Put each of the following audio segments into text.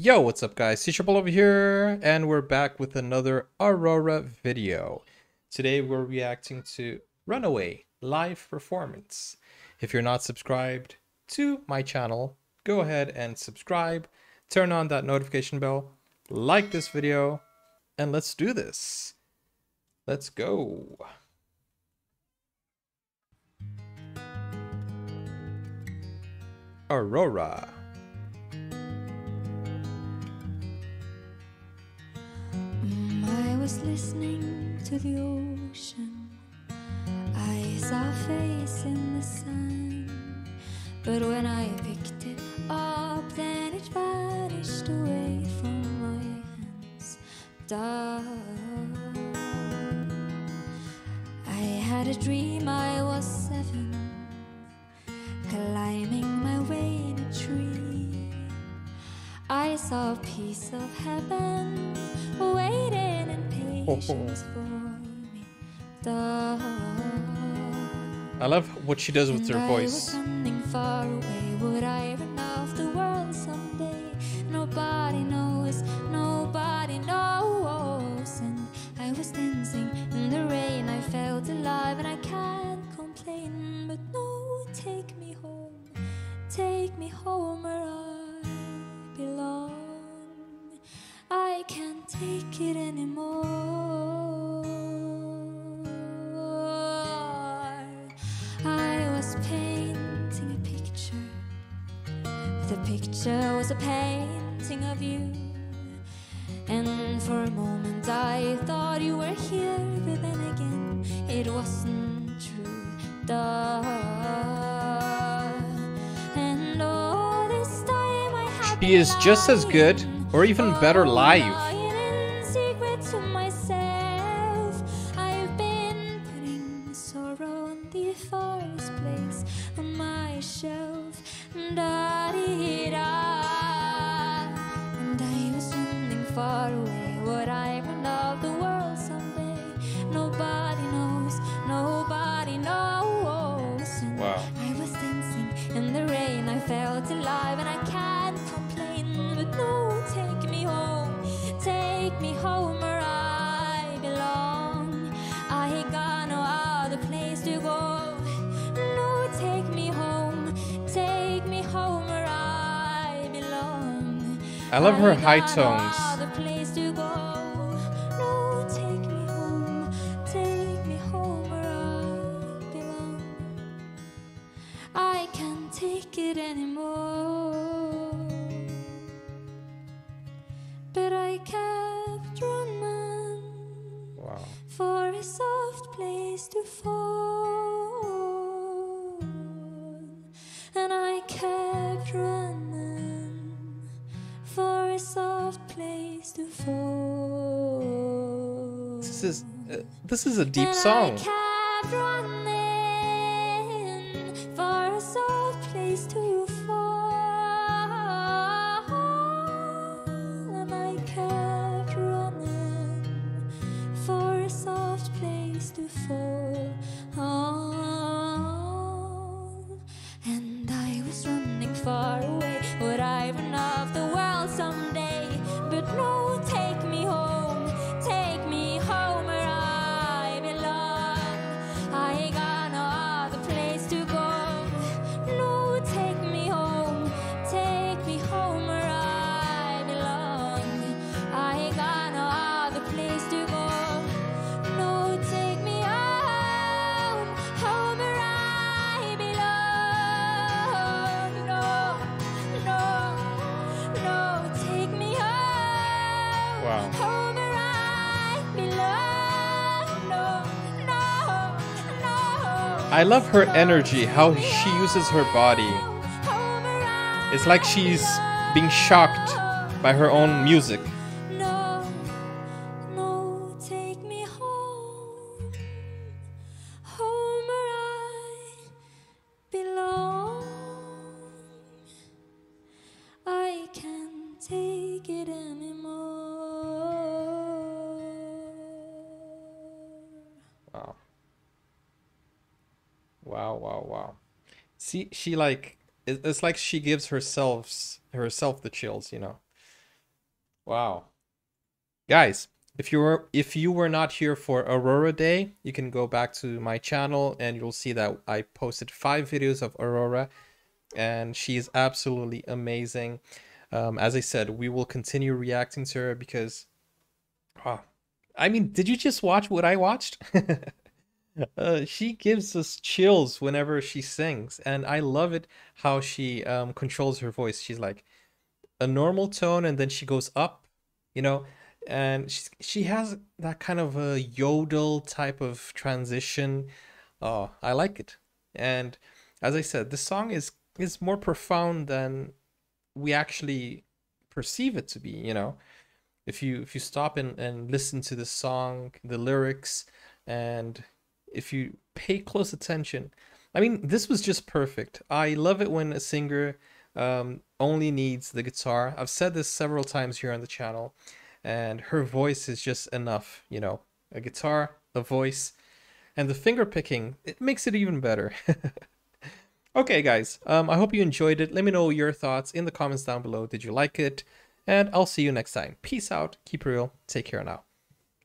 Yo, what's up guys, C-Triple over here, and we're back with another Aurora video. Today we're reacting to Runaway live performance. If you're not subscribed to my channel, go ahead and subscribe, turn on that notification bell, like this video, and let's do this. Let's go. Aurora. Listening to the ocean, I saw a face in the sun, but when I picked it up, then it vanished away from my hands. I had a dream I was 7, climbing my way in a tree. I saw a piece of heaven waiting. I love what she does with her voice. Far away, would I run off the world someday? Nobody knows, nobody knows. And I was dancing in the rain, I felt alive, and I can't complain. But no, take me home where I belong. I can't take it anymore. I was painting a picture. The picture was a painting of you. And for a moment I thought you were here, but then again it wasn't true. And all this time I had. She is just as good. Or even better live. In secret to myself, I've been putting sorrow in the farthest place on my shelf. And I was running far away. Would I run out the world someday? Nobody knows, nobody knows. And wow. I was dancing in the rain, I felt alive, and I can't complain. But no. Take me home where I belong. I got no other place to go. No, take me home where I belong. I love her high tones. No, take me home where I belong. I can't take it anymore. But I kept running. Wow. For a soft place to fall, and I kept running for a soft place to fall. This is a deep song. And I kept running for a soft place to fall. Far away, would I run off the world someday? But no, take me home where I belong. I got no other place to go. No, take me home where I belong. I got no other place to go. No, take me home, home where I belong. I love her energy, how she uses her body. It's like she's being shocked by her own music. Wow, wow, wow. See, she like, it's like she gives herself the chills, you know. Wow. Guys, if you were not here for Aurora Day, you can go back to my channel and you'll see that I posted 5 videos of Aurora, and she is absolutely amazing. As I said, we will continue reacting to her because, I mean, did you just watch what I watched? She gives us chills whenever she sings, and I love it how she controls her voice. She's like a normal tone, and then she goes up, you know, and she has that kind of a yodel type of transition. Oh, I like it. And as I said, this song is more profound than we actually perceive it to be, you know. If you stop and listen to the song, the lyrics, and if you pay close attention, I mean, this was just perfect. I love it when a singer only needs the guitar. I've said this several times here on the channel, and her voice is just enough, you know, a guitar, a voice, and the finger picking, it makes it even better. Okay, guys, I hope you enjoyed it. Let me know your thoughts in the comments down below. Did you like it? And I'll see you next time. Peace out. Keep it real. Take care now.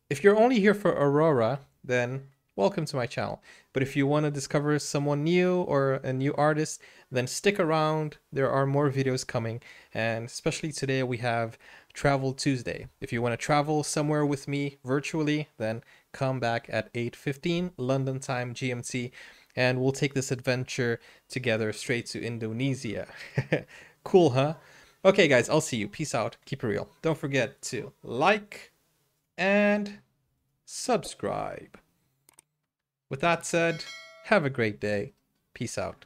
If you're only here for Aurora, then welcome to my channel. But if you want to discover someone new or a new artist, then stick around. There are more videos coming. And especially today, we have Travel Tuesday. If you want to travel somewhere with me virtually, then come back at 8:15 London time GMT. And we'll take this adventure together straight to Indonesia. Cool, huh? Okay, guys, I'll see you. Peace out. Keep it real. Don't forget to like and subscribe. With that said, have a great day. Peace out.